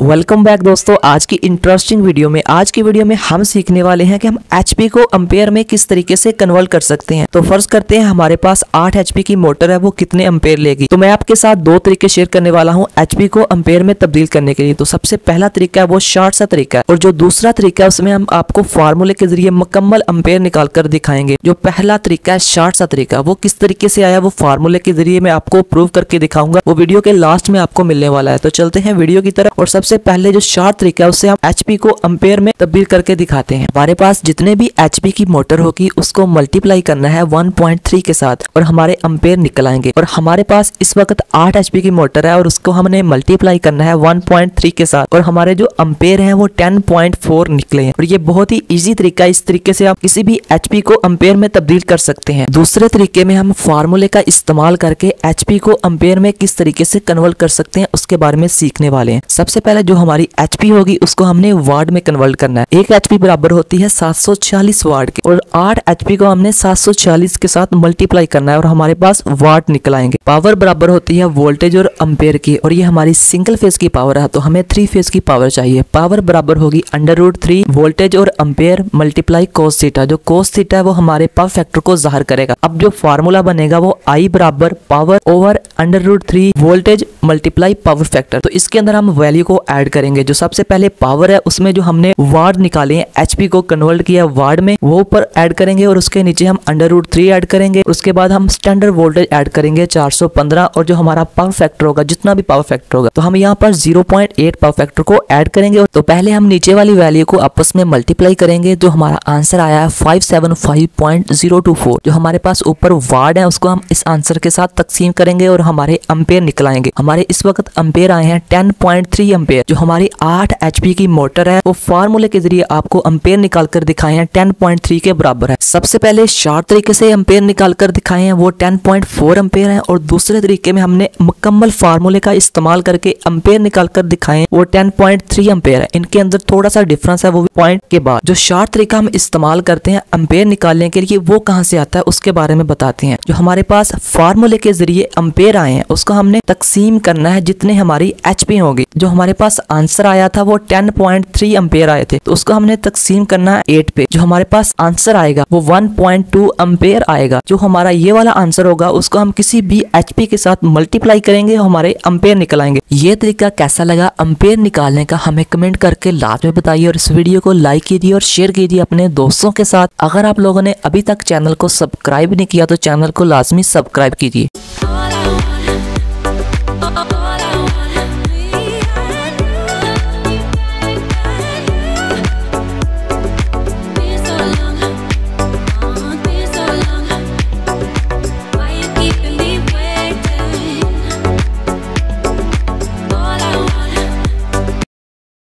Welcome back दोस्तों, आज की इंटरेस्टिंग वीडियो में हम सीखने वाले हैं कि हम HP को एम्पेयर में किस तरीके से कन्वर्ट कर सकते हैं। तो फर्ज करते हैं हमारे पास 8 HP की मोटर है, वो कितने एम्पेयर लेगी। तो मैं आपके साथ दो तरीके शेयर करने वाला हूं HP को एम्पेयर में तब्दील करने के लिए। तो सबसे पहला तरीका है वो शॉर्ट सा तरीका है, और जो दूसरा तरीका है उसमें हम आपको फार्मूले के जरिए मुकम्मल एम्पेयर निकाल कर दिखाएंगे। जो पहला तरीका है शॉर्ट सा तरीका, वो किस तरीके से आया वो फार्मूले के जरिए मैं आपको प्रूव करके दिखाऊंगा, वो वीडियो के लास्ट में आपको मिलने वाला है। तो चलते हैं वीडियो की तरफ, और सबसे पहले जो शॉर्ट तरीका है उससे हम HP को एम्पेयर में तब्दील करके दिखाते हैं। हमारे पास जितने भी HP की मोटर होगी उसको मल्टीप्लाई करना है 1.3 के साथ और हमारे एम्पेयर निकल आएंगे। और हमारे पास इस वक्त 8 HP की मोटर है और उसको हमने मल्टीप्लाई करना है 1.3 के साथ और हमारे जो एम्पेयर है वो 10.4 निकले हैं। और ये बहुत ही ईजी तरीका है, इस तरीके से आप किसी भी HP को एम्पेयर में तब्दील कर सकते हैं। दूसरे तरीके में हम फार्मूले का इस्तेमाल करके HP को एम्पेयर में किस तरीके से कन्वर्ट कर सकते हैं उसके बारे में सीखने वाले हैं। सबसे पहले जो हमारी HP होगी उसको हमने वाट में कन्वर्ट करना है। एक HP बराबर होती है 740 वाट के, और 8 HP को हमने 740 के साथ मल्टीप्लाई करना है और हमारे पास वाट निकल आएंगे। पावर बराबर होती है वोल्टेज और एम्पेयर की, और ये हमारी सिंगल फेज की पावर है तो हमें थ्री फेज की पावर चाहिए। पावर बराबर होगी √3 वोल्टेज और एम्पेयर मल्टीप्लाई कोस थीटा। जो कोस थीटा है वो हमारे पावर फैक्टर को जाहिर करेगा। अब जो फार्मूला बनेगा वो I बराबर power over √3 voltage multiply power factor. तो इसके अंदर हम वैल्यू को ऐड करेंगे। जो सबसे पहले पावर है उसमें जो हमने वाट निकाले हैं, HP को कन्वर्ट किया वाट में, वो ऊपर ऐड करेंगे और उसके नीचे हम √3 ऐड करेंगे। उसके बाद हम स्टैंडर्ड वोल्टेज ऐड करेंगे 415, और जो हमारा पावर फैक्टर होगा, जितना भी पावर फैक्टर होगा, तो हम यहाँ पर 0.8 पावर फैक्टर को ऐड करेंगे। तो पहले हम नीचे वाली वैल्यू को आपस में मल्टीप्लाई करेंगे। जो हमारा आंसर आया है 575.024। जो हमारे पास ऊपर वाट है उसको हम इस आंसर के साथ तकसीम करेंगे और हमारे एम्पेयर निकल आएंगे। हमारे इस वक्त एम्पेयर आए हैं 10.3 एम्पेयर। जो हमारी 8 HP की मोटर है वो फार्मूले के जरिए आपको एम्पेयर निकाल कर दिखाए हैं 10.3 के बराबर है। सबसे पहले शॉर्ट तरीके से एम्पेयर निकाल कर दिखाए हैं वो 10.4 एम्पेयर है, और दूसरे तरीके में हमने मुकम्मल फार्मूले का इस्तेमाल करके एम्पेयर निकाल कर दिखाए हैं वो 10.3 एम्पेयर है। इनके अंदर थोड़ा सा डिफरेंस है, वो भी पॉइंट के बाद। जो शॉर्ट तरीका हम इस्तेमाल करते हैं एम्पेयर निकालने के लिए वो कहाँ से आता है उसके बारे में बताते हैं। जो हमारे पास फार्मूले के जरिए एम्पेयर आए हैं उसको हमने तकसीम करना है जितने हमारी HP होगी। जो हमारे पास आंसर आया था वो 10.3 एम्पेयर आए थे, तो उसको हमने तकसीम करना है 8 पे। जो हमारे पास आंसर आएगा वो 1.2 एम्पेयर आएगा। जो हमारा ये वाला आंसर होगा उसको हम किसी भी HP के साथ मल्टीप्लाई करेंगे, हमारे एम्पेयर निकल आएंगे। ये तरीका कैसा लगा एम्पेयर निकालने का हमें कमेंट करके लास्ट में बताइए, और इस वीडियो को लाइक कीजिए और शेयर कीजिए अपने दोस्तों के साथ। अगर आप लोगों ने अभी तक चैनल को सब्सक्राइब नहीं किया तो चैनल को लाजमी सब्सक्राइब कीजिए।